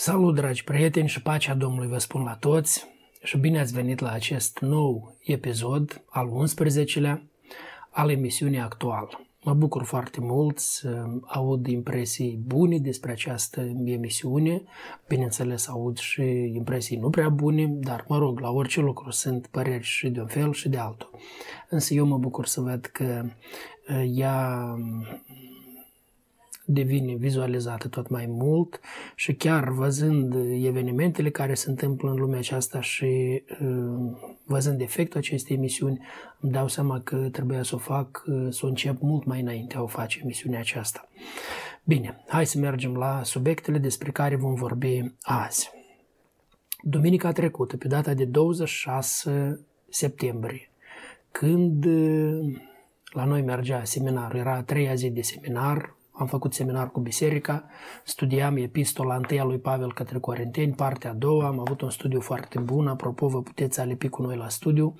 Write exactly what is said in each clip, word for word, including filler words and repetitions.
Salut, dragi prieteni, și pacea Domnului vă spun la toți și bine ați venit la acest nou episod al unsprezecelea al emisiunii Actual. Mă bucur foarte mult să aud impresii bune despre această emisiune, bineînțeles aud și impresii nu prea bune, dar mă rog, la orice lucru sunt păreri și de un fel și de altul. Însă eu mă bucur să văd că ea devine vizualizată tot mai mult și chiar văzând evenimentele care se întâmplă în lumea aceasta și văzând efectul acestei emisiuni, îmi dau seama că trebuia să o fac, să o încep mult mai înainte a o face emisiunea aceasta. Bine, hai să mergem la subiectele despre care vom vorbi azi. Duminica trecută, pe data de douăzeci și șase septembrie, când la noi mergea seminarul, era a treia zi de seminar, am făcut seminar cu biserica, studiam epistola întâia lui Pavel către Corinteni, partea a doua, am avut un studiu foarte bun, apropo vă puteți alipi cu noi la studiu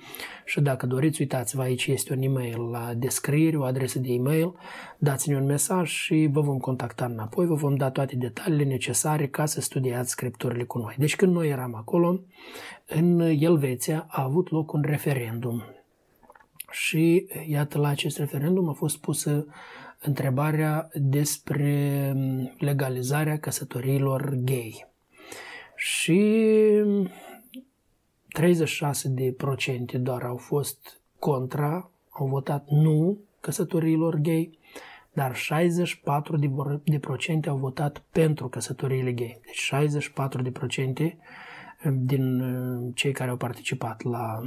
și dacă doriți, uitați-vă, aici este un e-mail la descriere, o adresă de e-mail, dați-ne un mesaj și vă vom contacta înapoi, vă vom da toate detaliile necesare ca să studiați scripturile cu noi. Deci când noi eram acolo, în Elveția a avut loc un referendum și iată la acest referendum a fost pusă întrebarea despre legalizarea căsătoriilor gay. Și treizeci și șase la sută doar au fost contra, au votat nu căsătoriilor gay, dar șaizeci și patru la sută au votat pentru căsătoriile gay. Deci șaizeci și patru la sută din cei care au participat la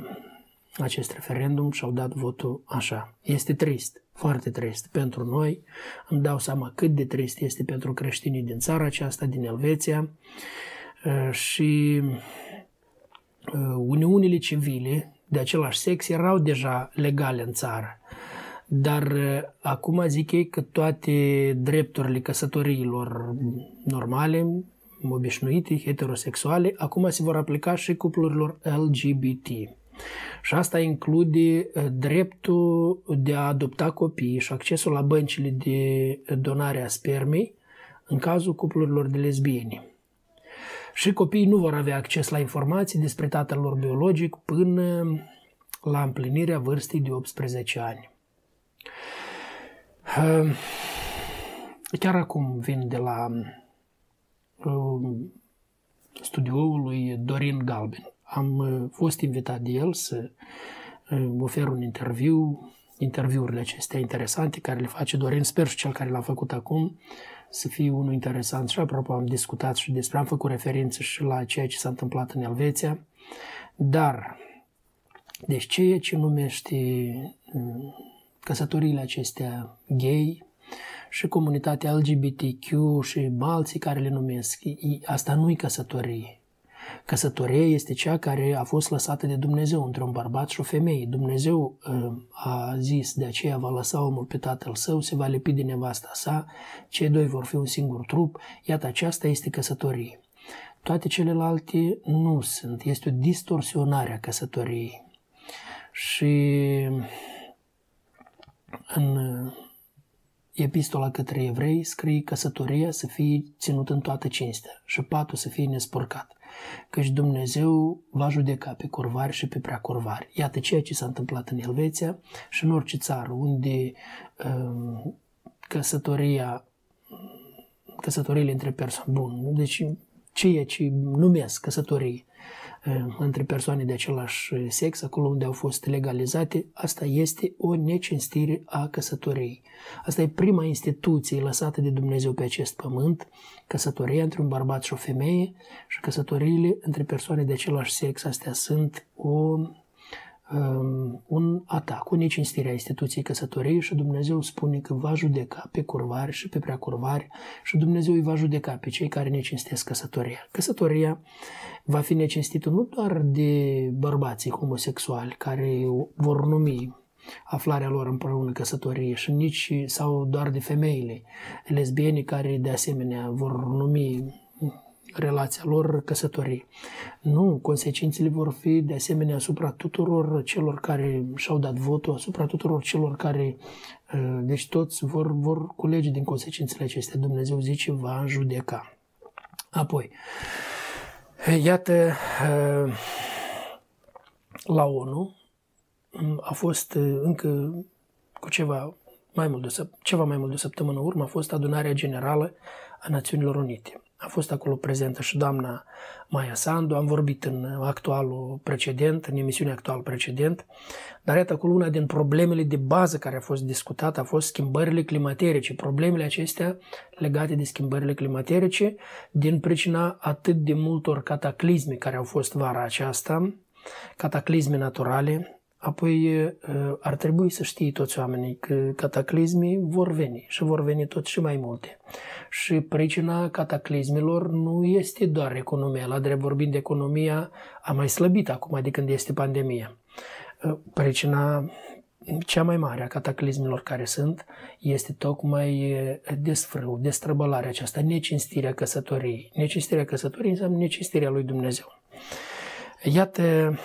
acest referendum și-au dat votul așa. Este trist, foarte trist pentru noi, îmi dau seama cât de trist este pentru creștinii din țara aceasta, din Elveția, și uniunile civile de același sex erau deja legale în țară, dar acum zic ei că toate drepturile căsătoriilor normale, obișnuite, heterosexuale, acum se vor aplica și cuplurilor L G B T. Și asta include dreptul de a adopta copii și accesul la băncile de donare a spermei în cazul cuplurilor de lesbiene. Și copiii nu vor avea acces la informații despre tatăl lor biologic până la împlinirea vârstei de optsprezece ani. Chiar acum vin de la studioul lui Dorin Galben. Am fost invitat de el să ofer un interviu, interviurile acestea interesante care le face Dorin, sper și cel care l-a făcut acum să fie unul interesant. Și apropo am discutat și despre, am făcut referință și la ceea ce s-a întâmplat în Elveția, dar deci ceea ce numește căsătoriile acestea gay și comunitatea L G B T Q și alții care le numesc, asta nu-i căsătorie. Căsătoria este cea care a fost lăsată de Dumnezeu între un bărbat și o femeie. Dumnezeu a zis, de aceea va lăsa omul pe tatăl său, se va lipi de nevasta sa, cei doi vor fi un singur trup. Iată, aceasta este căsătorie. Toate celelalte nu sunt. Este o distorsionare a căsătoriei. Și în Epistola către Evrei scrie căsătoria să fie ținută în toată cinstea și patul să fie nespurcat, căci Dumnezeu va judeca pe curvari și pe preacurvari. Iată ceea ce s-a întâmplat în Elveția și în orice țară unde um, căsătoria, căsătoriile între persoane, bun, deci ceea ce numesc căsătorii um, între persoane de același sex, acolo unde au fost legalizate, asta este o necinstire a căsătoriei. Asta e prima instituție lăsată de Dumnezeu pe acest pământ, căsătoria între un bărbat și o femeie și căsătoriile între persoane de același sex, astea sunt o, um, un atac, o necinstire a instituției căsătoriei și Dumnezeu spune că va judeca pe curvari și pe preacurvari și Dumnezeu îi va judeca pe cei care necinstesc căsătoria. Căsătoria va fi necinstită nu doar de bărbații homosexuali care vor numi aflarea lor împreună căsătorie și nici sau doar de femeile lesbiene care de asemenea vor numi relația lor căsătorie. Nu, consecințele vor fi de asemenea asupra tuturor celor care și-au dat votul, asupra tuturor celor care, deci toți vor, vor culege din consecințele acestea. Dumnezeu zice va judeca. Apoi, iată, la ONU a fost încă cu ceva mai mult de, ceva mai mult de săptămână urmă, a fost adunarea generală a Națiunilor Unite. A fost acolo prezentă și doamna Maia Sandu, am vorbit în actualul precedent, în emisiunea actual precedent, dar iată acolo una din problemele de bază care a fost discutată a fost schimbările climaterice, problemele acestea legate de schimbările climaterice din pricina atât de multor cataclisme care au fost vara aceasta, cataclisme naturale. Apoi ar trebui să știe toți oamenii că cataclismii vor veni și vor veni tot și mai multe. Și pricina cataclismelor nu este doar economia. La drept vorbind, economia a mai slăbit acum de când este pandemia. Pricina cea mai mare a cataclismelor care sunt este tocmai desfrâu, destrăbălarea aceasta, necinstirea căsătoriei. Necinstirea căsătoriei înseamnă necinstirea lui Dumnezeu. Iată,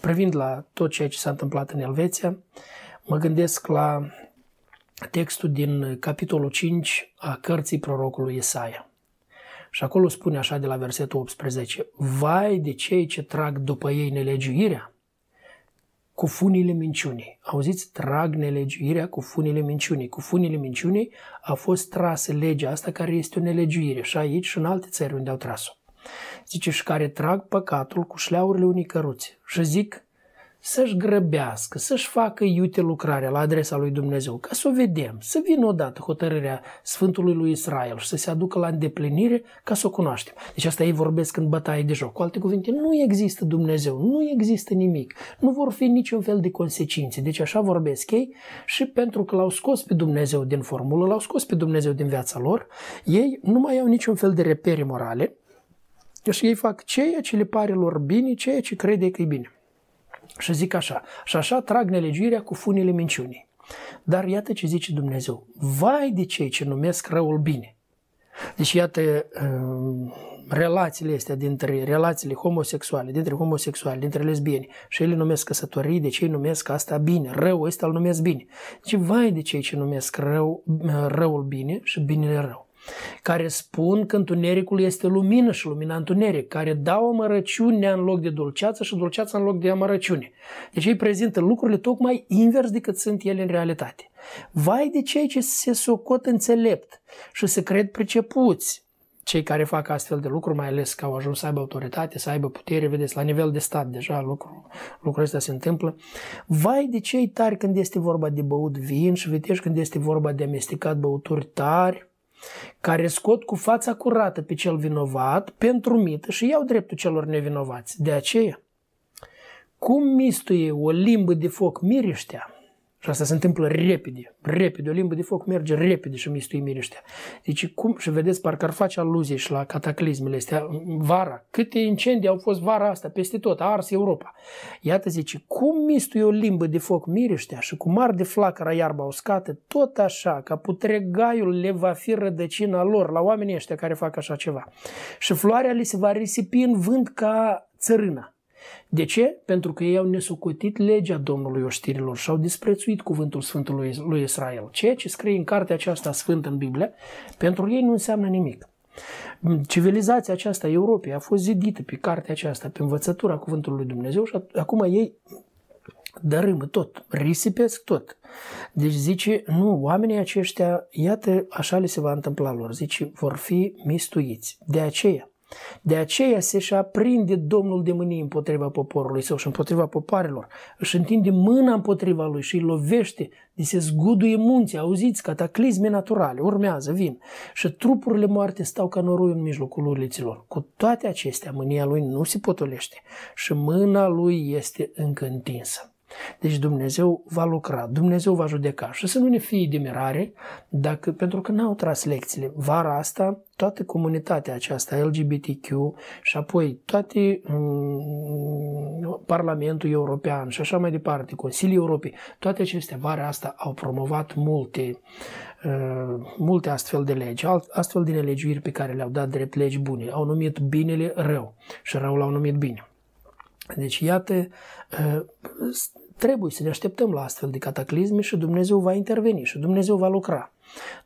privind la tot ceea ce s-a întâmplat în Elveția, mă gândesc la textul din capitolul cinci a cărții prorocului Isaia. Și acolo spune așa de la versetul optsprezece: vai de cei ce trag după ei nelegiuirea cu funile minciunii. Auziți? Trag nelegiuirea cu funile minciunii. Cu funile minciunii a fost trasă legea asta care este o nelegiuire și aici și în alte țări unde au tras-o. Zice, și care trag păcatul cu șleaurile unei căruțe și zic să-și grăbească, să-și facă iute lucrarea la adresa lui Dumnezeu, ca să o vedem, să vină odată hotărârea Sfântului lui Israel și să se aducă la îndeplinire ca să o cunoaștem. Deci asta ei vorbesc în bătaie de joc. Cu alte cuvinte, nu există Dumnezeu, nu există nimic, nu vor fi niciun fel de consecințe. Deci așa vorbesc ei și pentru că l-au scos pe Dumnezeu din formulă, l-au scos pe Dumnezeu din viața lor, ei nu mai au niciun fel de repere morale. Și ei fac ceea ce le pare lor bine, ceea ce crede că e bine. Și zic așa, și așa trag nelegiuirea cu funile minciunii. Dar iată ce zice Dumnezeu: vai de cei ce numesc răul bine. Deci iată relațiile astea dintre relațiile homosexuale, dintre homosexuali, dintre lesbieni, și ele numesc căsătorii, deci ei numesc asta bine, răul ăsta îl numesc bine. Deci vai de cei ce numesc rău, răul bine și binele rău, care spun că întunericul este lumină și lumina întuneric, care dau amărăciunea în loc de dulceață și dulceața în loc de amărăciune. Deci ei prezintă lucrurile tocmai invers decât sunt ele în realitate. Vai de cei ce se socot înțelept și se cred pricepuți, cei care fac astfel de lucruri, mai ales că au ajuns să aibă autoritate, să aibă putere, vedeți, la nivel de stat deja lucrul, lucrul ăsta se întâmplă. Vai de cei tari când este vorba de băut vin și viteși când este vorba de amestecat băuturi tari, care scot cu fața curată pe cel vinovat pentru mită și iau dreptul celor nevinovați. De aceea, cum mistuie o limbă de foc miriștea, și asta se întâmplă repede, repede, o limbă de foc merge repede și mistuie miriștea. Deci cum, și vedeți, parcă ar face aluzie și la cataclismele astea, vara, câte incendii au fost vara asta, peste tot, a ars Europa. Iată, zice, cum mistuie o limbă de foc miriștea și cum arde flacăra iarba uscată, tot așa, ca putregaiul le va fi rădăcina lor, la oamenii ăștia care fac așa ceva. Și floarea li se va risipi în vânt ca țărâna. De ce? Pentru că ei au nesocotit legea Domnului oștirilor și au disprețuit cuvântul Sfântului lui Israel. Ceea ce scrie în cartea aceasta sfântă în Biblie, pentru ei nu înseamnă nimic. Civilizația aceasta a Europei a fost zidită pe cartea aceasta, pe învățătura cuvântului lui Dumnezeu și acum ei dărâmă tot, risipesc tot. Deci zice, nu, oamenii aceștia, iată, așa le se va întâmpla lor, zice, vor fi mistuiți. De aceea, De aceea se și aprinde Domnul de mânie împotriva poporului său și împotriva popoarelor, își întinde mâna împotriva lui și îi lovește, de se zguduie munții, auziți, cataclisme naturale, urmează, vin, și trupurile moarte stau ca noroi în mijlocul uliților. Cu toate acestea, mânia lui nu se potolește și mâna lui este încă întinsă. Deci Dumnezeu va lucra, Dumnezeu va judeca și să nu ne fie de mirare dacă, pentru că n-au tras lecțiile. Vara asta, toată comunitatea aceasta L G B T Q și apoi toate um, Parlamentul European și așa mai departe, Consiliul Europei, toate acestea vara asta au promovat multe, uh, multe astfel de legi, astfel de nelegiuiri pe care le-au dat drept legi bune. Au numit binele rău și răul l-au numit bine. Deci, iată, trebuie să ne așteptăm la astfel de cataclisme și Dumnezeu va interveni și Dumnezeu va lucra.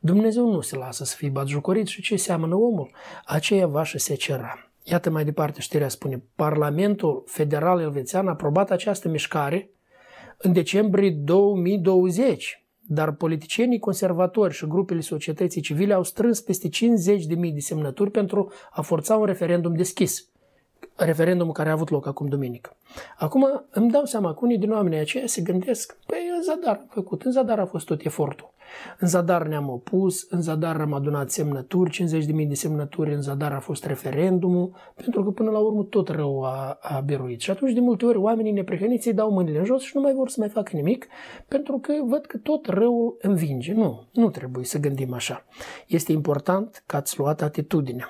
Dumnezeu nu se lasă să fii batjocorit și ce seamănă omul, aceea va și secera. Iată mai departe știrea spune, Parlamentul Federal Elvețian a aprobat această mișcare în decembrie două mii douăzeci, dar politicienii conservatori și grupele societății civile au strâns peste cincizeci de mii de semnături pentru a forța un referendum deschis. Referendumul care a avut loc acum duminică. Acum îmi dau seama că unii din oamenii aceia se gândesc, păi în zadar am făcut, în zadar a fost tot efortul. În zadar ne-am opus, în zadar am adunat semnături, cincizeci de mii de semnături, în zadar a fost referendumul, pentru că până la urmă tot rău a, a biruit. Și atunci de multe ori oamenii neprihăniți îi dau mâinile în jos și nu mai vor să mai facă nimic, pentru că văd că tot răul învinge. Nu, nu trebuie să gândim așa. Este important că ați luat atitudinea.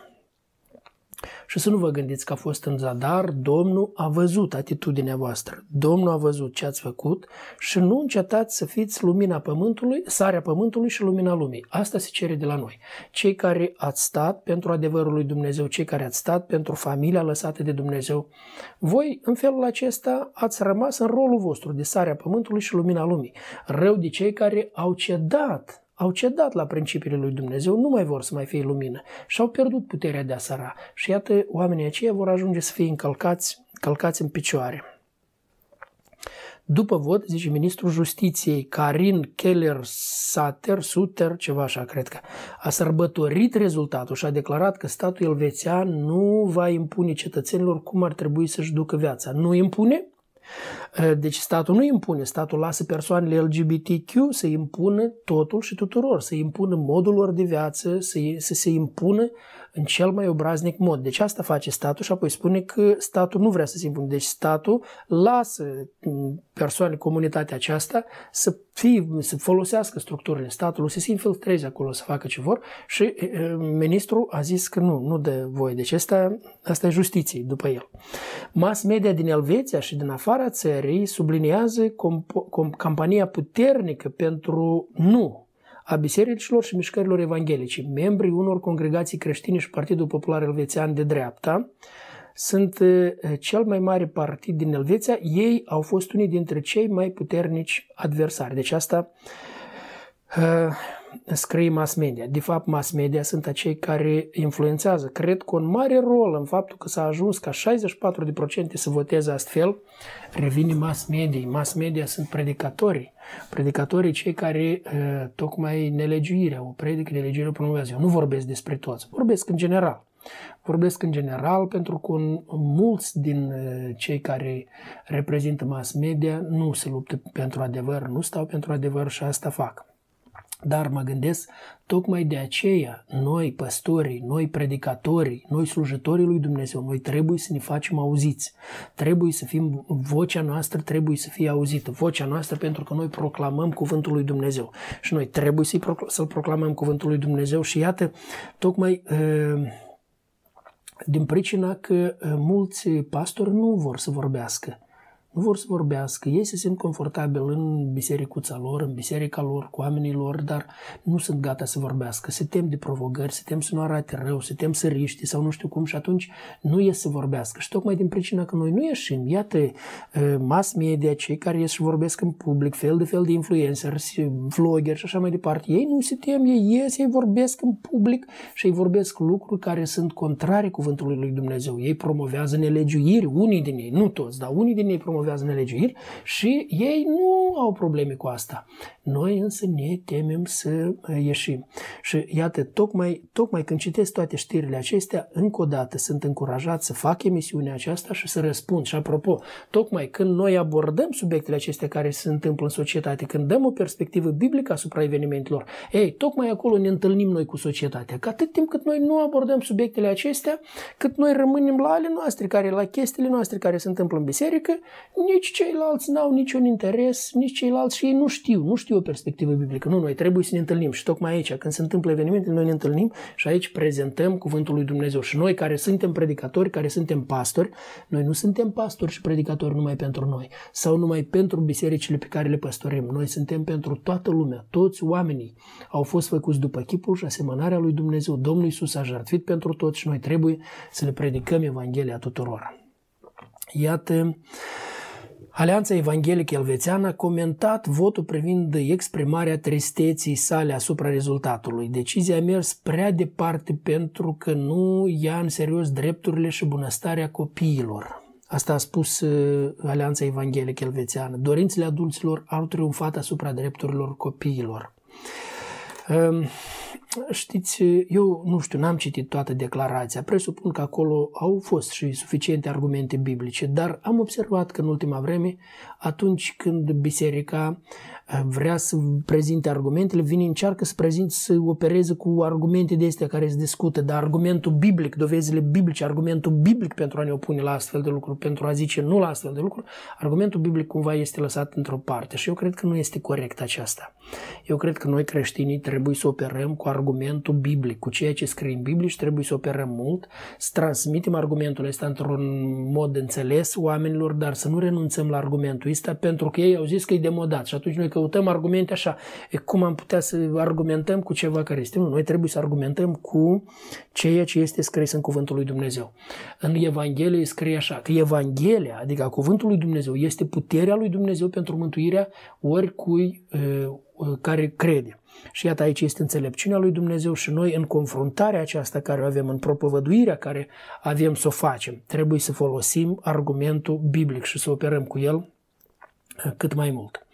Și să nu vă gândiți că a fost în zadar, Domnul a văzut atitudinea voastră, Domnul a văzut ce ați făcut și nu încetați să fiți lumina pământului, sarea pământului și lumina lumii. Asta se cere de la noi. Cei care ați stat pentru adevărul lui Dumnezeu, cei care ați stat pentru familia lăsată de Dumnezeu, voi în felul acesta ați rămas în rolul vostru de sarea pământului și lumina lumii. Rău de cei care au cedat. Au cedat la principiile lui Dumnezeu, nu mai vor să mai fie lumină și au pierdut puterea de a săra. Și iată, oamenii aceia vor ajunge să fie încălcați, călcați în picioare. După vot, zice ministrul Justiției, Karin Keller-Sutter, ceva așa, cred că, a sărbătorit rezultatul și a declarat că statul elvețian nu va impune cetățenilor cum ar trebui să-și ducă viața. Nu impune? Deci statul nu impune, statul lasă persoanele L G B T Q să impună totul și tuturor, să impună modul lor de viață, să, să se impună în cel mai obraznic mod. Deci asta face statul și apoi spune că statul nu vrea să se impună. Deci statul lasă persoanele, comunitatea aceasta să, fie, să folosească structurile statului, să se infiltreze acolo, să facă ce vor și e, ministrul a zis că nu, nu dă voie. Deci asta, asta e justiție după el. Mass media din Elveția și din afara țării subliniază campania puternică pentru nu a bisericilor și mișcărilor evanghelice. Membrii unor congregații creștine și Partidul Popular Elvețian de dreapta sunt cel mai mare partid din Elveția. Ei au fost unii dintre cei mai puternici adversari. Deci asta uh, scrie mass media. De fapt, mass media sunt acei care influențează. Cred că un mare rol în faptul că s-a ajuns ca șaizeci și patru la sută să voteze astfel, revine mass media. Mass media sunt predicatorii. Predicatorii cei care uh, tocmai nelegiuirea, o predică, nelegiuirea promovează. Eu nu vorbesc despre toți, vorbesc în general. Vorbesc în general pentru că mulți din cei care reprezintă mass media nu se luptă pentru adevăr, nu stau pentru adevăr și asta fac. Dar mă gândesc, tocmai de aceea, noi păstorii, noi predicatorii, noi slujitorii lui Dumnezeu, noi trebuie să ne facem auziți. Trebuie să fim, vocea noastră trebuie să fie auzită. Vocea noastră pentru că noi proclamăm cuvântul lui Dumnezeu. Și noi trebuie să-i procl- să-l proclamăm cuvântul lui Dumnezeu și iată, tocmai... Uh, din pricina că mulți pastori nu vor să vorbească. Nu vor să vorbească. Ei se simt confortabil în bisericuța lor, în biserica lor, cu oamenii lor, dar nu sunt gata să vorbească. Se tem de provocări, se tem să nu arate rău, se tem să riște sau nu știu cum și atunci nu ies să vorbească. Și tocmai din pricina că noi nu ieșim. Iată, mass media, cei care ies și vorbesc în public, fel de fel de influencers, vloggeri și așa mai departe. Ei nu se tem, ei ies, ei vorbesc în public și ei vorbesc lucruri care sunt contrare cuvântului lui Dumnezeu. Ei promovează nelegiuiri, unii din ei, nu toți, dar unii din ei promovează nelegiuiri și ei nu au probleme cu asta. Noi însă ne temem să ieșim. Și iată, tocmai, tocmai când citesc toate știrile acestea, încă o dată sunt încurajat să fac emisiunea aceasta și să răspund. Și apropo, tocmai când noi abordăm subiectele acestea care se întâmplă în societate, când dăm o perspectivă biblică asupra evenimentelor, ei, tocmai acolo ne întâlnim noi cu societatea. Că atât timp cât noi nu abordăm subiectele acestea, cât noi rămânem la ale noastre, care, la chestiile noastre care se întâmplă în biserică, nici ceilalți n-au niciun interes, nici ceilalți și ei nu știu, nu știu o perspectivă biblică. Nu, noi trebuie să ne întâlnim și tocmai aici, când se întâmplă evenimentele, noi ne întâlnim și aici prezentăm cuvântul lui Dumnezeu. Și noi care suntem predicatori, care suntem pastori, noi nu suntem pastori și predicatori numai pentru noi sau numai pentru bisericile pe care le păstorim. Noi suntem pentru toată lumea, toți oamenii au fost făcuți după chipul și asemănarea lui Dumnezeu. Domnul Iisus a jertfit pentru toți și noi trebuie să le predicăm Evanghelia tuturor. Iată, Alianța Evanghelică Elvețiană a comentat votul privind exprimarea tristeții sale asupra rezultatului. Decizia a mers prea departe pentru că nu ia în serios drepturile și bunăstarea copiilor. Asta a spus Alianța Evanghelică Elvețiană. Dorințele adulților au triumfat asupra drepturilor copiilor. Știți, eu nu știu, n-am citit toată declarația, presupun că acolo au fost și suficiente argumente biblice, dar am observat că în ultima vreme, atunci când biserica vrea să prezinte argumentele, vine, încearcă să prezinte, să opereze cu argumente de astea care se discută, dar argumentul biblic, dovezile biblice, argumentul biblic pentru a ne opune la astfel de lucruri, pentru a zice nu la astfel de lucruri, argumentul biblic cumva este lăsat într-o parte și eu cred că nu este corect aceasta. Eu cred că noi creștinii trebuie să operăm cu argumentul biblic, cu ceea ce scrie în Biblie și trebuie să operăm mult, să transmitem argumentul ăsta într-un mod înțeles oamenilor, dar să nu renunțăm la argumentul ăsta pentru că ei au zis că e demodat și atunci noi căutăm argumente așa. E, cum am putea să argumentăm cu ceva care este? Nu, noi trebuie să argumentăm cu ceea ce este scris în Cuvântul lui Dumnezeu. În Evanghelie scrie așa, că Evanghelia, adică Cuvântul lui Dumnezeu, este puterea lui Dumnezeu pentru mântuirea oricui care crede. Și iată, aici este înțelepciunea lui Dumnezeu și noi în confruntarea aceasta care o avem, în propovăduirea care avem să o facem, trebuie să folosim argumentul biblic și să operăm cu el cât mai mult.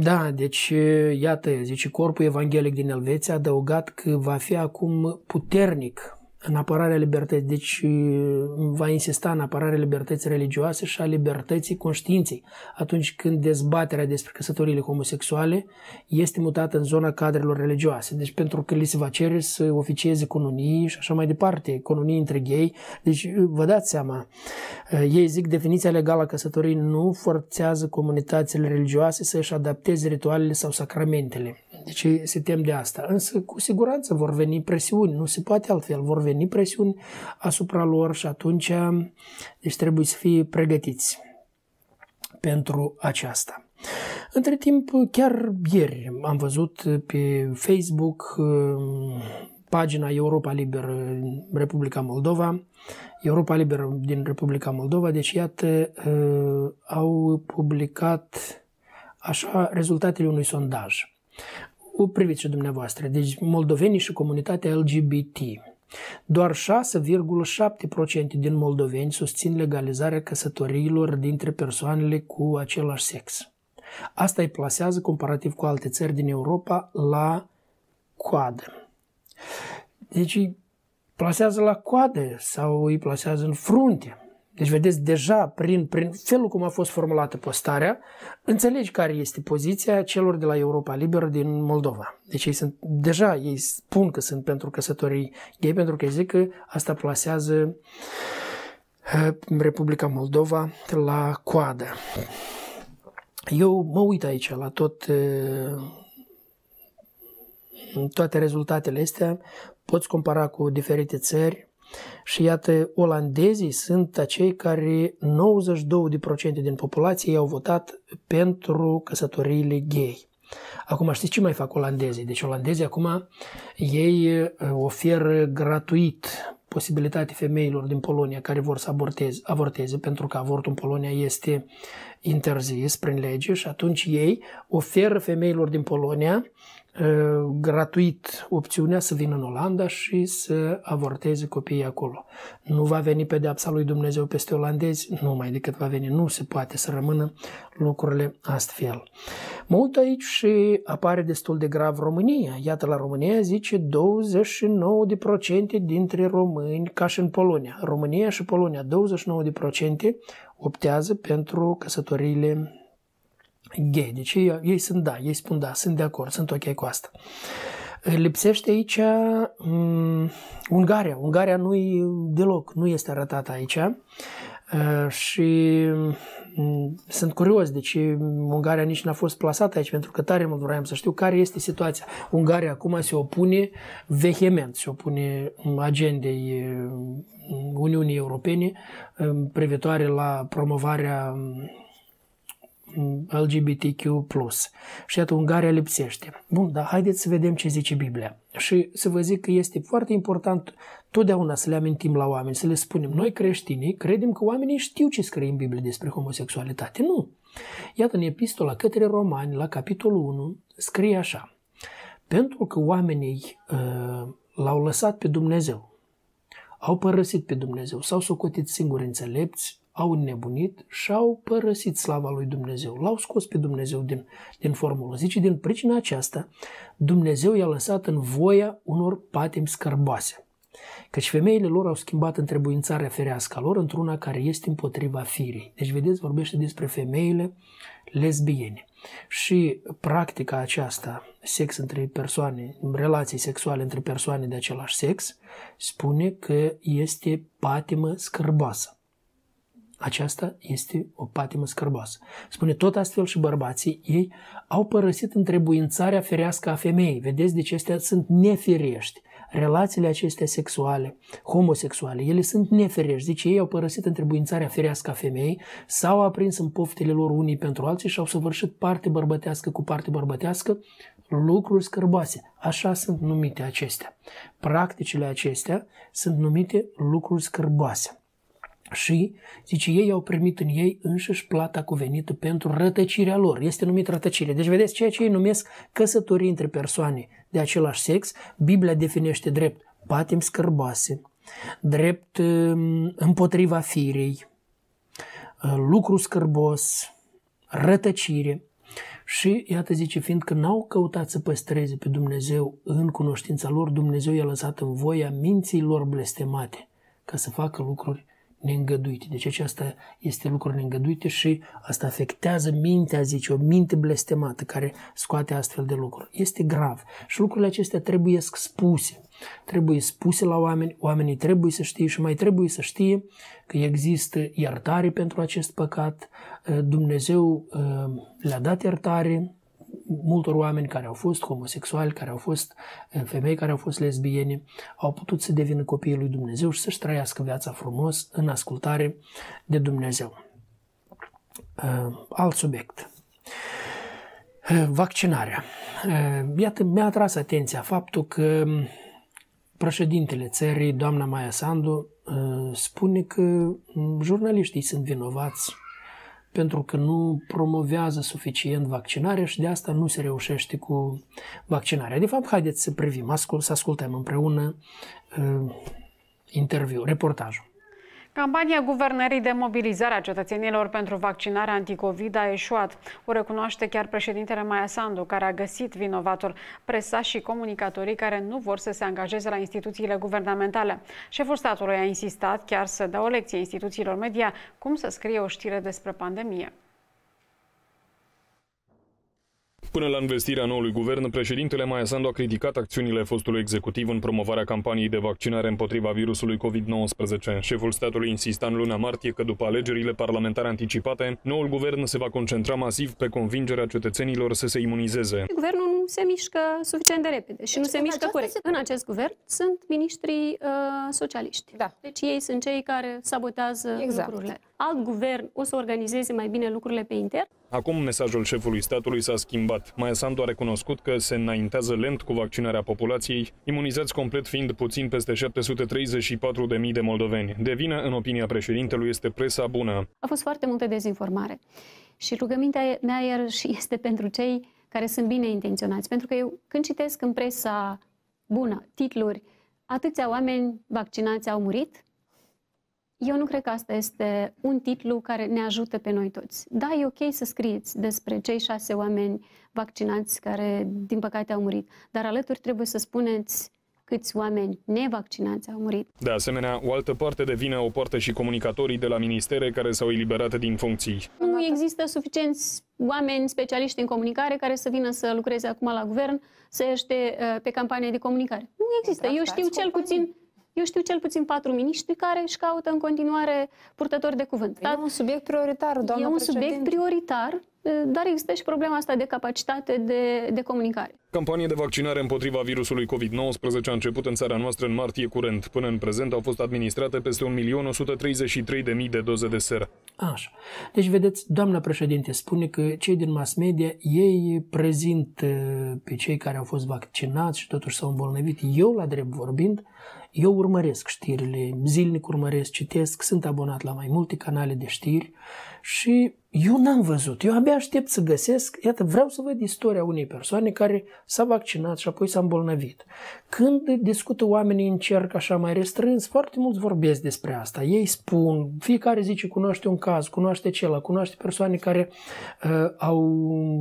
Da, deci iată, zice, Corpul Evanghelic din Elveția a adăugat că va fi acum puternic în apărarea libertății, deci va insista în apărarea libertății religioase și a libertății conștiinței atunci când dezbaterea despre căsătoriile homosexuale este mutată în zona cadrelor religioase. Deci pentru că li se va cere să oficieze cununii și așa mai departe, cununii între gay. Deci vă dați seama, ei zic definiția legală a căsătoriei nu forțează comunitățile religioase să-și adapteze ritualele sau sacramentele. Deci se tem de asta. Însă cu siguranță vor veni presiuni, nu se poate altfel, vor veni presiuni asupra lor și atunci deci trebuie să fie pregătiți pentru aceasta. Între timp, chiar ieri am văzut pe Facebook pagina Europa Liberă Republica Moldova, Europa Liberă din Republica Moldova, deci iată au publicat așa rezultatele unui sondaj. O priviți și dumneavoastră, deci moldovenii și comunitatea L G B T. Doar șase virgulă șapte la sută din moldoveni susțin legalizarea căsătoriilor dintre persoanele cu același sex. Asta îi plasează comparativ cu alte țări din Europa la coadă. Deci îi plasează la coadă sau îi plasează în frunte. Deci vedeți deja prin, prin felul cum a fost formulată postarea, înțelegi care este poziția celor de la Europa Liberă din Moldova. Deci ei sunt, deja ei spun că sunt pentru căsătorii gay, pentru că zic că asta plasează Republica Moldova la coadă. Eu mă uit aici la tot, toate rezultatele astea, poți compara cu diferite țări. Și iată, olandezii sunt acei care nouăzeci și doi la sută din populație i-au votat pentru căsătoriile gay. Acum știți ce mai fac olandezii? Deci olandezii acum ei oferă gratuit posibilitatea femeilor din Polonia care vor să aborteze, avorteze, pentru că avortul în Polonia este interzis prin lege și atunci ei oferă femeilor din Polonia gratuit opțiunea să vină în Olanda și să avorteze copiii acolo. Nu va veni pedeapsa lui Dumnezeu peste olandezi? Numai decât va veni. Nu se poate să rămână lucrurile astfel. Mă uit aici și apare destul de grav România. Iată, la România zice douăzeci și nouă la sută dintre români, ca și în Polonia. România și Polonia, douăzeci și nouă la sută optează pentru căsătoriile gay. Deci ei, ei sunt da, ei spun da, sunt de acord, sunt ok cu asta. Lipsește aici um, Ungaria. Ungaria nu-i deloc, nu este arătată aici uh, și um, sunt curios, deci Ungaria nici n-a fost plasată aici pentru că tare mult vreau să știu care este situația. Ungaria acum se opune vehement, se opune agendei Uniunii Europene um, privitoare la promovarea um, L G B T Q plus. Și iată, Ungaria lipsește. Bun, dar haideți să vedem ce zice Biblia. Și să vă zic că este foarte important Totdeauna să le amintim la oameni, să le spunem, noi creștinii credem că oamenii știu ce scrie în Biblie despre homosexualitate. Nu! Iată, în epistola către Romani, la capitolul unu, scrie așa: pentru că oamenii uh, l-au lăsat pe Dumnezeu, au părăsit pe Dumnezeu, s-au socotit singuri înțelepți, au înnebunit și au părăsit slava lui Dumnezeu. L-au scos pe Dumnezeu din, din formulă. Zice, din pricina aceasta, Dumnezeu i-a lăsat în voia unor patimi scârboase, căci femeile lor au schimbat întrebuințarea ferească a lor într-una care este împotriva firii. Deci, vedeți, vorbește despre femeile lesbiene. Și practica aceasta, sex între persoane, relații sexuale între persoane de același sex, spune că este patimă scârboasă. Aceasta este o patimă scârboasă. Spune, tot astfel și bărbații, ei au părăsit întrebuințarea ferească a femeii. Vedeți, deci acestea sunt nefirești. Relațiile acestea sexuale, homosexuale, ele sunt neferești. Deci ei au părăsit întrebuințarea ferească a femeii, s-au aprins în poftele lor unii pentru alții și au săvârșit parte bărbătească cu parte bărbătească lucruri scârboase. Așa sunt numite acestea. Practicile acestea sunt numite lucruri scârboase. Și, zice, ei au primit în ei înșiși plata cuvenită pentru rătăcirea lor. Este numit rătăcire. Deci, vedeți, ceea ce ei numesc căsătorii între persoane de același sex, Biblia definește drept patimi scârboase, drept împotriva firei, lucru scârbos, rătăcire. Și, iată, zice, fiindcă n-au căutat să păstreze pe Dumnezeu în cunoștința lor, Dumnezeu i-a lăsat în voia minții lor blestemate ca să facă lucruri neîngăduite. Deci aceasta este lucruri neîngăduite și asta afectează mintea, zice, o minte blestemată care scoate astfel de lucruri. Este grav și lucrurile acestea trebuie spuse. Trebuie spuse la oameni, oamenii trebuie să știe și mai trebuie să știe că există iertare pentru acest păcat. Dumnezeu le-a dat iertare multor oameni care au fost homosexuali, care au fost femei, care au fost lesbiene, au putut să devină copiii lui Dumnezeu și să-și trăiască viața frumos în ascultare de Dumnezeu. Alt subiect. Vaccinarea. Iată, mi-a atras atenția faptul că președintele țării, doamna Maia Sandu, spune că jurnaliștii sunt vinovați pentru că nu promovează suficient vaccinarea și de asta nu se reușește cu vaccinarea. De fapt, haideți să privim, ascult, să ascultăm împreună uh, interviul, reportajul. Campania guvernării de mobilizare a cetățenilor pentru vaccinarea anticovid a eșuat. O recunoaște chiar președintele Maia Sandu, care a găsit vinovatul, presași și comunicatorii care nu vor să se angajeze la instituțiile guvernamentale. Șeful statului a insistat chiar să dea o lecție instituțiilor media cum să scrie o știre despre pandemie. Până la învestirea noului guvern, președintele Maia Sandu a criticat acțiunile fostului executiv în promovarea campaniei de vaccinare împotriva virusului COVID nouăsprezece. Șeful statului insista în luna martie că după alegerile parlamentare anticipate, noul guvern se va concentra masiv pe convingerea cetățenilor să se imunizeze. Guvernul nu se mișcă suficient de repede și deci, nu se mișcă corect. Se... În acest guvern sunt miniștrii uh, socialiști. Da. Deci ei sunt cei care sabotează exact. lucrurile. Alt guvern o să organizeze mai bine lucrurile pe intern. Acum mesajul șefului statului s-a schimbat. Maia Sandu a recunoscut că se înaintează lent cu vaccinarea populației, imunizați complet fiind puțin peste șapte sute treizeci și patru de mii de moldoveni. De vină, în opinia președintelui, este presa bună. A fost foarte multă dezinformare și rugămintea mea iarăși este pentru cei care sunt bine intenționați. Pentru că eu când citesc în presa bună titluri, atâția oameni vaccinați au murit, eu nu cred că asta este un titlu care ne ajută pe noi toți. Da, e ok să scrieți despre cei șase oameni vaccinați care, din păcate, au murit, dar alături trebuie să spuneți câți oameni nevaccinați au murit. De asemenea, o altă parte de vină o poartă și comunicatorii de la ministere care s-au eliberat din funcții. Nu există suficienți oameni specialiști în comunicare care să vină să lucreze acum la guvern, să iește pe campanie de comunicare. Nu există. Eu știu cel puțin... Eu știu cel puțin patru miniștri care își caută în continuare purtători de cuvânt. E un subiect prioritar, doamnă E un președinte. subiect prioritar, dar există și problema asta de capacitate de, de comunicare. Campania de vaccinare împotriva virusului COVID nouăsprezece a început în țara noastră în martie curent. Până în prezent au fost administrate peste un milion o sută treizeci și trei de mii de doze de seră. Așa. Deci, vedeți, doamna președinte spune că cei din mass media, ei prezint pe cei care au fost vaccinați și totuși s-au îmbolnăvit. Eu, la drept vorbind, Eu urmăresc știrile, zilnic urmăresc, citesc, sunt abonat la mai multe canale de știri și eu n-am văzut. Eu abia aștept să găsesc, iată, vreau să văd istoria unei persoane care s-a vaccinat și apoi s-a îmbolnăvit. Când discută oamenii în cerc așa mai restrâns, foarte mulți vorbesc despre asta. Ei spun, fiecare zice, cunoaște un caz, cunoaște celălalt, cunoaște persoane care uh, au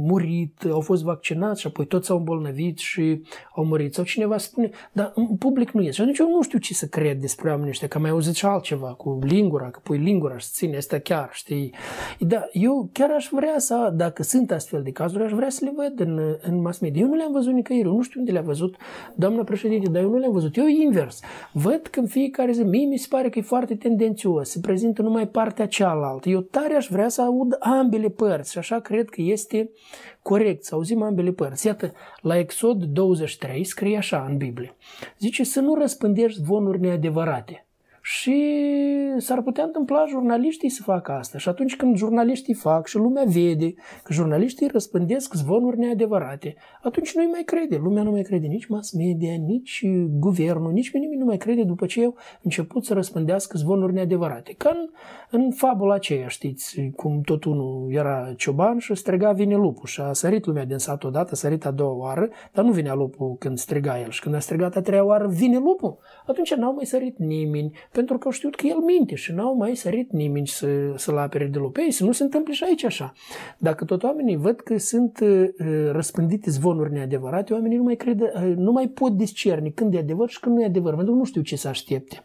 murit, au fost vaccinați și apoi toți s-au îmbolnăvit și au murit. Sau cineva spune, dar în public nu este. Deci eu nu știu ce să cred despre oamenii ăștia, că mai auzit și altceva cu lingura, că pui lingura și ține, asta chiar, știi? Dar eu chiar aș vrea să, dacă sunt astfel de cazuri, aș vrea să le văd în, în mass media. Eu nu le-am văzut nicăieri, eu nu știu unde le-a văzut doamna președinte, dar eu nu le-am văzut. Eu invers. Văd că în fiecare zi, mie mi se pare că e foarte tendențios, se prezintă numai partea cealaltă. Eu tare aș vrea să aud ambele părți și așa cred că este corect să auzim ambele părți. Iată, la Exod douăzeci și trei scrie așa în Biblie. Zice să nu răspândești zvonuri neadevărate. Și s-ar putea întâmpla jurnaliștii să facă asta. Și atunci când jurnaliștii fac și lumea vede că jurnaliștii răspândesc zvonuri neadevărate, atunci nu-i mai crede. Lumea nu mai crede nici mass media, nici guvernul, nici nimeni nu mai crede după ce eu început să răspândească zvonuri neadevărate. Ca în, în fabula aceea, știți, cum tot unul era cioban și striga vine lupul. Și a sărit lumea din sat odată, a sărit a doua oară, dar nu vinea lupul când striga el. Și când a strigat a treia oară, vine lupul, atunci n-au mai sărit nimeni, pentru că au știut că el minte și n-au mai sărit nimeni să, să-l apere de lup. Ei, să nu se întâmple și aici așa. Dacă tot oamenii văd că sunt uh, răspândite zvonuri neadevărate, oamenii nu mai, crede, uh, nu mai pot discerni când e adevăr și când nu e adevăr, pentru că nu știu ce să aștepte.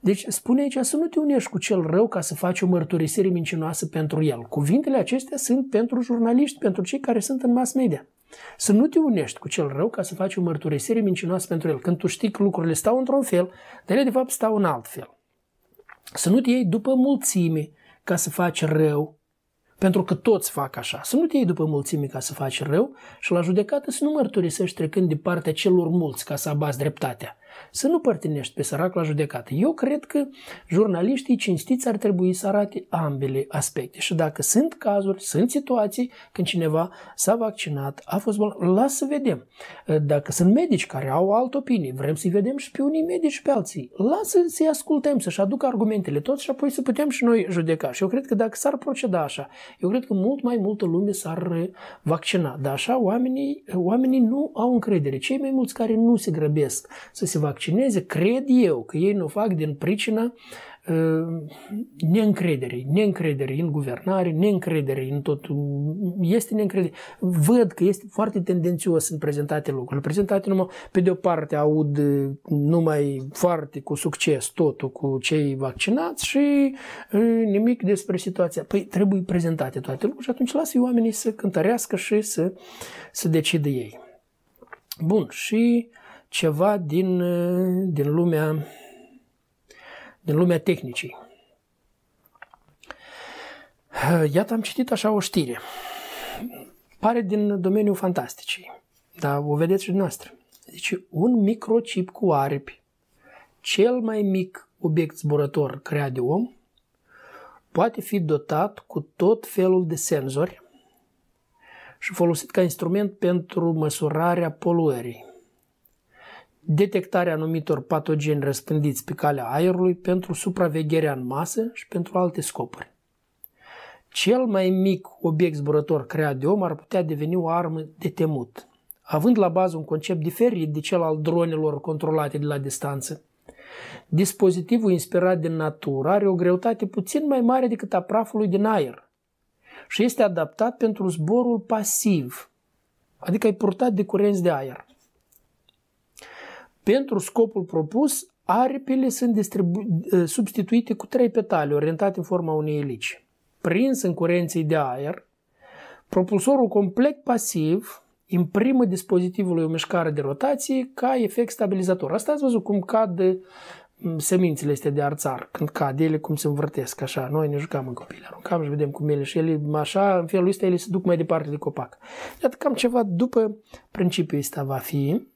Deci spune aici să nu te unești cu cel rău ca să faci o mărturisire mincinoasă pentru el. Cuvintele acestea sunt pentru jurnaliști, pentru cei care sunt în mass media. Să nu te unești cu cel rău ca să faci o mărturisire mincinoasă pentru el. Când tu știi că lucrurile stau într-un fel, dar ele de fapt stau în alt fel. Să nu te iei după mulțime ca să faci rău, pentru că toți fac așa. Să nu te iei după mulțime ca să faci rău și la judecată să nu mărturisești trecând de partea celor mulți ca să abați dreptatea. Să nu părtinești pe sărac la judecată. Eu cred că jurnaliștii cinstiți ar trebui să arate ambele aspecte. Și dacă sunt cazuri, sunt situații când cineva s-a vaccinat, a fost bolnav, las să vedem. Dacă sunt medici care au altă opinie, vrem să-i vedem și pe unii medici și pe alții. Lasă să-i ascultăm, să-și aducă argumentele toți și apoi să putem și noi judeca. Și eu cred că dacă s-ar proceda așa, eu cred că mult mai multă lume s-ar vaccina. Dar așa oamenii, oamenii nu au încredere. Cei mai mulți care nu se grăbesc să se vaccineze, cred eu că ei nu fac din pricina uh, neîncrederii, neîncrederii în guvernare, neîncrederii în tot, este neîncredere. Văd că este foarte tendențios în prezentate lucrurile, prezentate numai, pe de o parte aud numai foarte cu succes totul cu cei vaccinați și uh, nimic despre situația. Păi trebuie prezentate toate lucrurile și atunci lasă oamenii să cântărească și să, să decidă ei. Bun, și ceva din, din, lumea, din lumea tehnicii. Iată, am citit așa o știre. Pare din domeniul fantasticii, dar o vedeți și dumneavoastră. Zice, un microchip cu aripi, cel mai mic obiect zburător creat de om, poate fi dotat cu tot felul de senzori și folosit ca instrument pentru măsurarea poluării, detectarea anumitor patogeni răspândiți pe calea aerului pentru supravegherea în masă și pentru alte scopuri. Cel mai mic obiect zburător creat de om ar putea deveni o armă de temut, având la bază un concept diferit de cel al dronelor controlate de la distanță. Dispozitivul inspirat din natură are o greutate puțin mai mare decât a prafului din aer și este adaptat pentru zborul pasiv, adică e purtat de curenți de aer. Pentru scopul propus, aripile sunt substituite cu trei petale orientate în forma unei elici. Prins în curenții de aer, propulsorul complet pasiv imprimă dispozitivului o mișcare de rotație ca efect stabilizator. Asta ați văzut cum cad semințele este de arțar, când cad ele, cum se învârtesc, așa. Noi ne jucam în copii, le aruncam și vedem cum ele și ele, așa, în felul ăsta, ele se duc mai departe de copac. Iată, cam ceva după principiul ăsta va fi.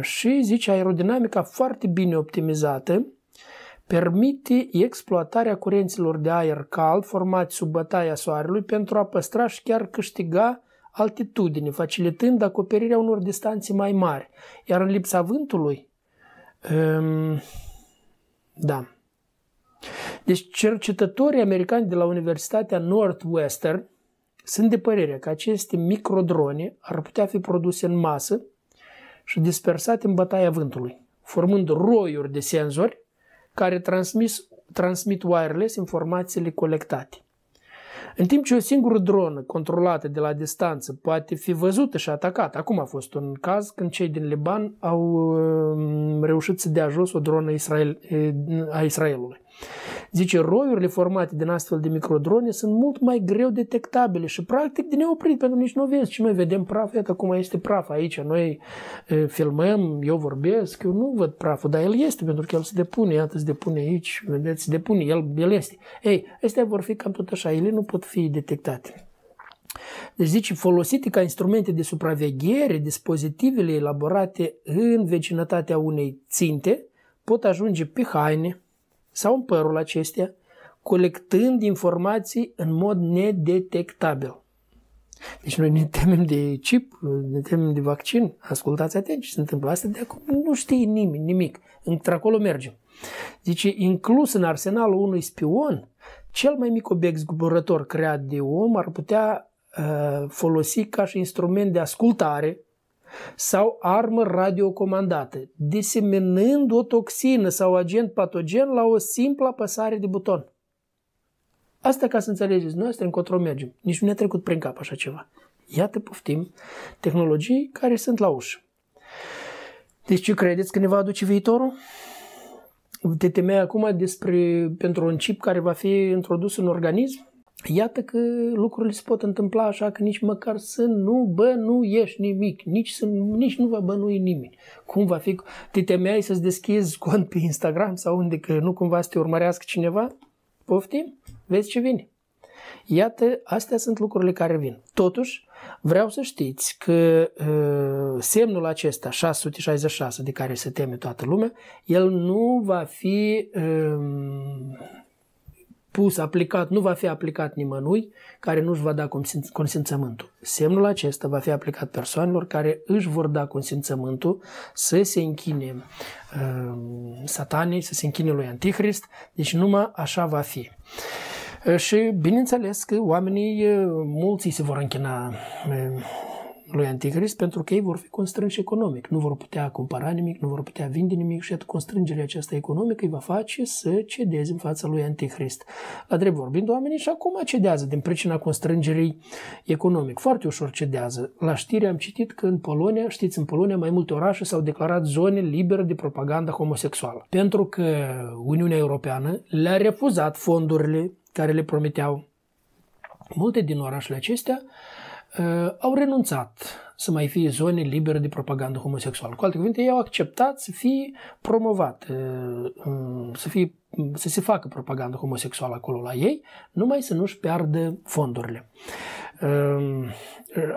Și zice, aerodinamica foarte bine optimizată permite exploatarea curenților de aer cald formați sub bătaia soarelui pentru a păstra și chiar câștiga altitudine, facilitând acoperirea unor distanțe mai mari, iar în lipsa vântului Um, da. Deci cercetătorii americani de la Universitatea Northwestern sunt de părere că aceste microdrone ar putea fi produse în masă și dispersate în bătaia vântului, formând roiuri de senzori care transmis, transmit wireless informațiile colectate. În timp ce o singură dronă controlată de la distanță poate fi văzută și atacată, acum a fost un caz când cei din Liban au reușit să dea jos o dronă Israel, a Israelului. Zice, roiurile formate din astfel de microdrone sunt mult mai greu detectabile și practic de neoprit, pentru că nici nu vezi. Și noi vedem praf, iată cum este praf aici, noi e, filmăm, eu vorbesc, eu nu văd praful, dar el este, pentru că el se depune, iată se depune aici, vedeți, se depune, el, el este. Ei, astea vor fi cam tot așa, ele nu pot fi detectate. Deci zice, folosite ca instrumente de supraveghere, dispozitivele elaborate în vecinătatea unei ținte pot ajunge pe haine sau în părul acestea, colectând informații în mod nedetectabil. Deci noi ne temem de chip, ne temem de vaccin. Ascultați atent ce se întâmplă. Asta de acum nu știe nimeni, nimic. Într-acolo mergem. Zice, inclus în arsenalul unui spion, cel mai mic obiect zburător creat de om ar putea uh, folosi ca și instrument de ascultare sau armă radiocomandată, diseminând o toxină sau agent patogen la o simplă apăsare de buton. Asta ca să înțelegeți, noi încotro mergem. Nici nu ne-a trecut prin cap așa ceva. Iată, poftim, tehnologii care sunt la ușă. Deci ce credeți că ne va aduce viitorul? Te temei acum despre, pentru un chip care va fi introdus în organism? Iată că lucrurile se pot întâmpla așa că nici măcar să nu bănuiești nimic, nici, să, nici nu va bănui nimeni. Cum va fi? Te temeai să-ți deschizi cont pe Instagram sau unde, că nu cumva să te urmărească cineva? Poftim? Vezi ce vine. Iată, astea sunt lucrurile care vin. Totuși, vreau să știți că uh, semnul acesta, șase sute șaizeci și șase, de care se teme toată lumea, el nu va fi... Uh, pus, aplicat, nu va fi aplicat nimănui care nu își va da consimțământul. Semnul acesta va fi aplicat persoanelor care își vor da consimțământul să se închine uh, satanei, să se închine lui Antichrist, deci numai așa va fi. Uh, și bineînțeles că oamenii, uh, mulți se vor închina uh, lui Antichrist pentru că ei vor fi constrânși economic. Nu vor putea cumpăra nimic, nu vor putea vinde nimic și constrângerea aceasta economică îi va face să cedeze în fața lui Antichrist. La drept vorbind, oamenii și acum cedează din pricina constrângerii economic. Foarte ușor cedează. La știri am citit că în Polonia, știți, în Polonia mai multe orașe s-au declarat zone libere de propaganda homosexuală. Pentru că Uniunea Europeană le-a refuzat fondurile care le promiteau. Multe din orașele acestea au renunțat să mai fie zone libere de propagandă homosexuală. Cu alte cuvinte, ei au acceptat să fie promovat, să, fie, să se facă propagandă homosexuală acolo la ei, numai să nu-și piardă fondurile.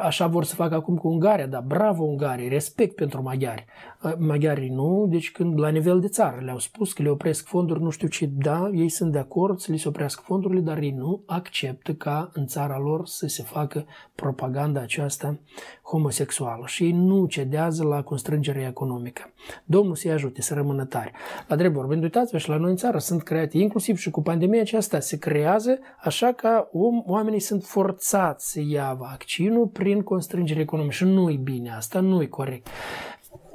Așa vor să facă acum cu Ungaria, dar bravo Ungaria, respect pentru maghiari. Maghiarii nu, deci când la nivel de țară le-au spus că le opresc fonduri, nu știu ce, da, ei sunt de acord să li se oprească fondurile, dar ei nu acceptă ca în țara lor să se facă propaganda aceasta homosexuală și ei nu cedează la constrângerea economică. Domnul să-i ajute să rămână tari. La drept vorbind, uitați-vă și la noi în țară sunt create, inclusiv și cu pandemia aceasta se creează așa ca om, oamenii sunt forțați să ia vaccinul prin constrângere economică și nu-i bine asta, nu-i corect.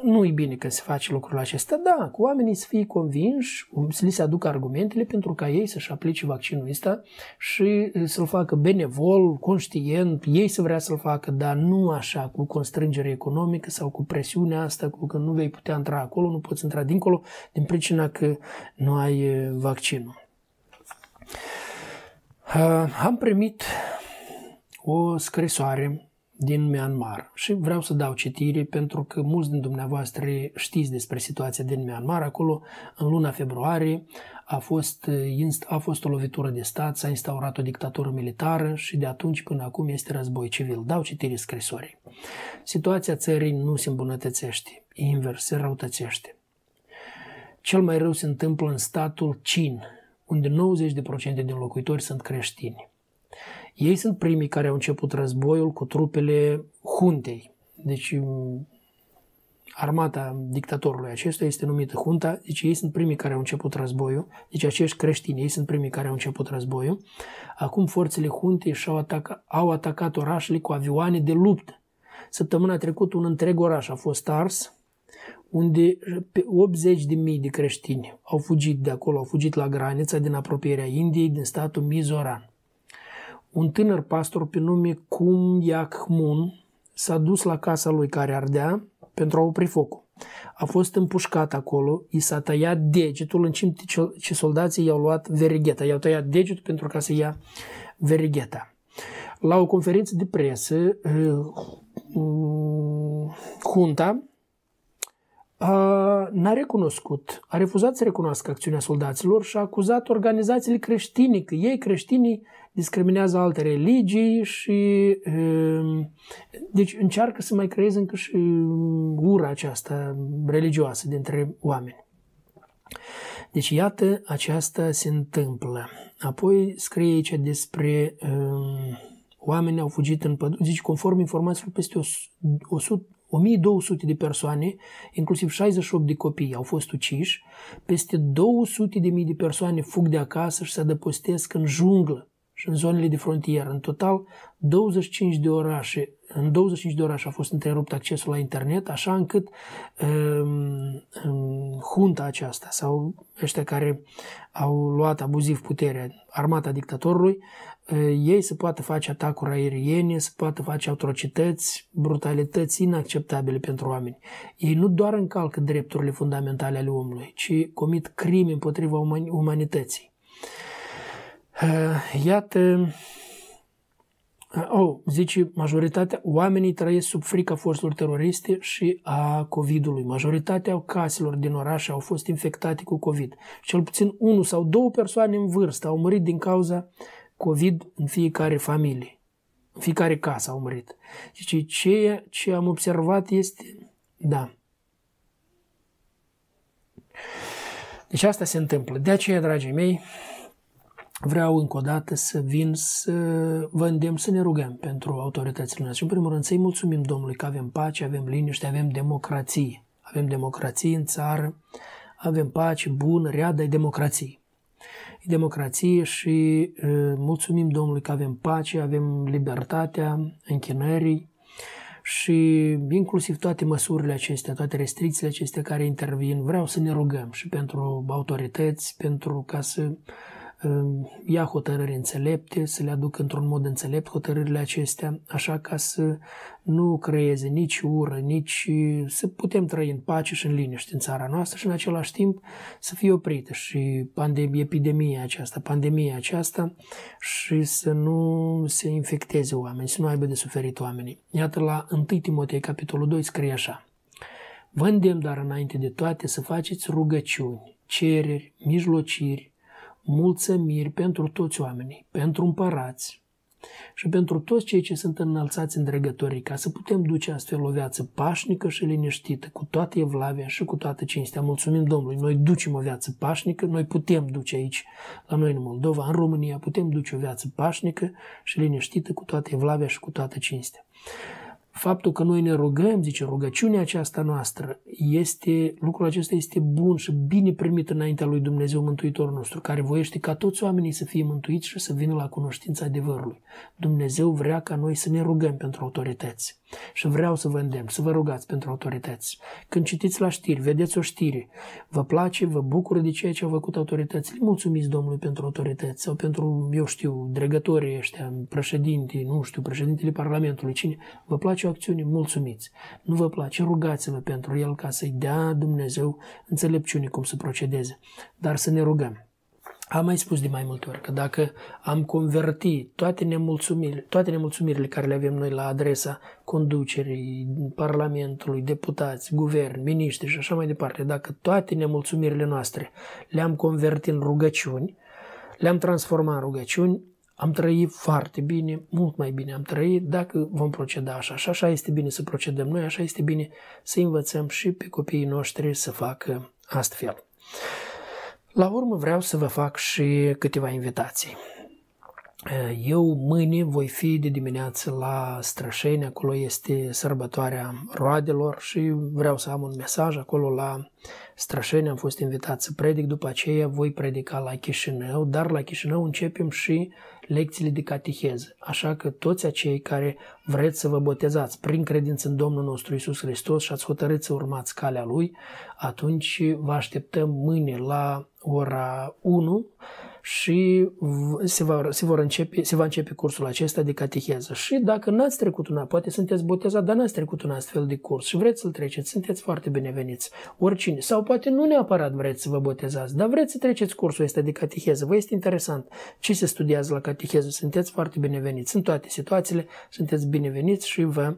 Nu-i bine că se face lucrul acesta, da, cu oamenii să fie convinși, să li se aducă argumentele pentru ca ei să-și aplice vaccinul ăsta și să-l facă benevol, conștient, ei să vrea să-l facă, dar nu așa, cu constrângere economică sau cu presiunea asta, cu că nu vei putea intra acolo, nu poți intra dincolo, din pricina că nu ai vaccinul. Am primit o scrisoare din Myanmar și vreau să dau citire pentru că mulți din dumneavoastră știți despre situația din Myanmar. Acolo în luna februarie a fost, a fost o lovitură de stat, s-a instaurat o dictatură militară și de atunci până acum este război civil. Dau citire scrisorii. Situația țării nu se îmbunătățește, invers, se răutățește. Cel mai rău se întâmplă în statul Chin, unde nouăzeci la sută din locuitori sunt creștini. Ei sunt primii care au început războiul cu trupele huntei, deci armata dictatorului acesta este numită junta, deci ei sunt primii care au început războiul, deci acești creștini, ei sunt primii care au început războiul. Acum forțele juntei și-au ataca, au atacat orașele cu avioane de luptă. Săptămâna trecută un întreg oraș a fost ars, unde optzeci de mii de creștini au fugit de acolo, au fugit la granița din apropierea Indiei, din statul Mizoram. Un tânăr pastor pe nume Kum Yakmun s-a dus la casa lui care ardea pentru a opri focul. A fost împușcat acolo, i s-a tăiat degetul în timp ce soldații i-au luat verigheta. I-au tăiat degetul pentru ca să ia verigheta. La o conferință de presă, junta n-a recunoscut, a refuzat să recunoască acțiunea soldaților și a acuzat organizațiile creștine că ei, creștinii, discriminează alte religii și deci încearcă să mai creeze încă și ura aceasta religioasă dintre oameni. Deci iată, aceasta se întâmplă. Apoi scrie aici despre oamenii au fugit în pădure, deci conform informațiilor peste o sută, o mie două sute de persoane, inclusiv șaizeci și opt de copii, au fost uciși, peste două sute de mii de persoane fug de acasă și se adăpostesc în junglă și în zonele de frontieră. În total, douăzeci și cinci de orașe, în douăzeci și cinci de orașe a fost întrerupt accesul la internet, așa încât um, junta aceasta sau ăștia care au luat abuziv puterea, armata dictatorului, ei se poate face atacuri aeriene, se poate face atrocități, brutalități inacceptabile pentru oameni. Ei nu doar încalcă drepturile fundamentale ale omului, ci comit crime împotriva uman- umanității. Iată, oh, zice, majoritatea oamenii trăiesc sub frica forțelor teroriste și a COVID-ului. Majoritatea caselor din oraș au fost infectate cu COVID. Cel puțin unu sau două persoane în vârstă au murit din cauza COVID în fiecare familie, în fiecare casă au murit. Deci ceea ce am observat este, da. Deci asta se întâmplă. De aceea, dragii mei, vreau încă o dată să vin să vă îndemn să ne rugăm pentru autoritățile noastre. În primul rând să-i mulțumim Domnului că avem pace, avem liniște, avem democrație. Avem democrație în țară, avem pace bună, rea, dar e democrație. democrație și uh, mulțumim Domnului că avem pace, avem libertatea închinării și inclusiv toate măsurile acestea, toate restricțiile acestea care intervin, vreau să ne rugăm și pentru autorități, pentru ca să uh, ia hotărâri înțelepte, să le aducă într-un mod înțelept hotărârile acestea, așa ca să nu creeze nici ură, nici să putem trăi în pace și în liniște în țara noastră și în același timp să fie oprită și pandemia, epidemia aceasta, pandemia aceasta și să nu se infecteze oamenii, să nu aibă de suferit oamenii. Iată la întâi Timotei, capitolul doi, scrie așa. Vă îndemn, dar înainte de toate, să faceți rugăciuni, cereri, mijlociri, mulțumiri pentru toți oamenii, pentru împărați, și pentru toți cei ce sunt înălțați în dregătorii, ca să putem duce astfel o viață pașnică și liniștită, cu toată evlavia și cu toată cinstea. Mulțumim Domnului, noi ducem o viață pașnică, noi putem duce aici, la noi în Moldova, în România, putem duce o viață pașnică și liniștită, cu toată evlavia și cu toată cinstea. Faptul că noi ne rugăm, zice, rugăciunea aceasta noastră, este, lucrul acesta este bun și bine primit înaintea lui Dumnezeu Mântuitorul nostru, care voiește ca toți oamenii să fie mântuiți și să vină la cunoștința adevărului. Dumnezeu vrea ca noi să ne rugăm pentru autorități. Și vreau să vă îndemn, să vă rugați pentru autorități. Când citiți la știri, vedeți o știre, vă place, vă bucură de ceea ce au făcut autoritățile, mulțumiți Domnului pentru autorități sau pentru, eu știu, dregătorii ăștia, președintii, nu știu, președintele Parlamentului, cine, vă place o acțiune, mulțumiți. Nu vă place, rugați-vă pentru el ca să-i dea Dumnezeu înțelepciune cum să procedeze. Dar să ne rugăm. Am mai spus de mai multe ori că dacă am converti toate nemulțumirile, toate nemulțumirile care le avem noi la adresa conducerii, Parlamentului, deputați, guvern, miniștri și așa mai departe, dacă toate nemulțumirile noastre le-am converti în rugăciuni, le-am transformat în rugăciuni, am trăit foarte bine, mult mai bine am trăit dacă vom proceda așa. Și așa este bine să procedăm noi, așa este bine să învățăm și pe copiii noștri să facă astfel. La urmă vreau să vă fac și câteva invitații. Eu mâine voi fi de dimineață la Strășeni, acolo este sărbătoarea roadelor și vreau să am un mesaj acolo la Strășeni, am fost invitat să predic, după aceea voi predica la Chișinău, dar la Chișinău începem și lecțiile de cateheză, așa că toți acei care vreți să vă botezați prin credință în Domnul nostru Iisus Hristos și ați hotărât să urmați calea Lui, atunci vă așteptăm mâine la ora unu și se va, se vor începe, se va începe cursul acesta de cateheză. Și dacă n-ați trecut una, poate sunteți botezat, dar n-ați trecut un astfel de curs și vreți să-l treceți, sunteți foarte bineveniți, oricine. Sau poate nu neapărat vreți să vă botezați, dar vreți să treceți cursul ăsta de cateheză. Vă este interesant ce se studiază la cateheză, sunteți foarte bineveniți. În toate situațiile sunteți bineveniți și vă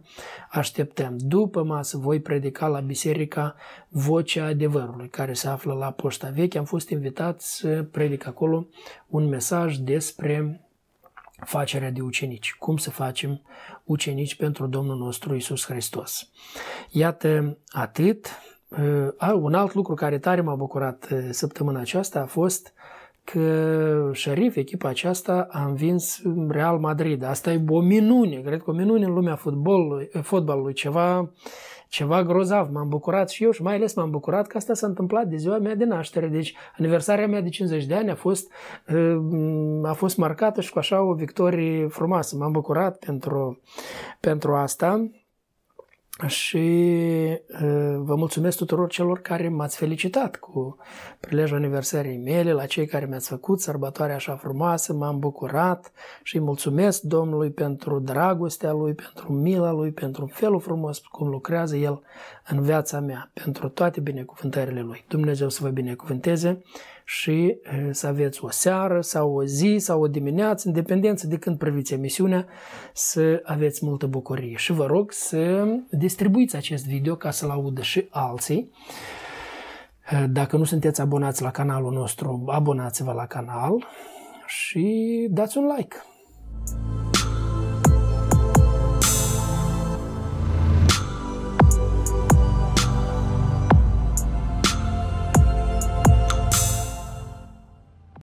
așteptăm. După masă voi predica la biserica Vocea Adevărului, care se află la Poșta Veche. Am fost invitat să predic acolo un mesaj despre facerea de ucenici, cum să facem ucenici pentru Domnul nostru Iisus Hristos. Iată atât. Un alt lucru care tare m-a bucurat săptămâna aceasta a fost că Șerif, echipa aceasta, a învins Real Madrid. Asta e o minune, cred că o minune în lumea fotbalului, fotbalului ceva, ceva grozav. M-am bucurat și eu și mai ales m-am bucurat că asta s-a întâmplat de ziua mea de naștere. Deci aniversarea mea de cincizeci de ani a fost, a fost marcată și cu așa o victorie frumoasă. M-am bucurat pentru, pentru asta. Și vă mulțumesc tuturor celor care m-ați felicitat cu prilejul aniversării mele, la cei care mi-ați făcut sărbătoarea așa frumoasă, m-am bucurat și mulțumesc Domnului pentru dragostea Lui, pentru mila Lui, pentru felul frumos cum lucrează El în viața mea, pentru toate binecuvântările Lui. Dumnezeu să vă binecuvânteze și să aveți o seară sau o zi sau o dimineață, în dependență de când priviți emisiunea, să aveți multă bucurie. Și vă rog să distribuiți acest video ca să-l audă și alții. Dacă nu sunteți abonați la canalul nostru, abonați-vă la canal și dați un like.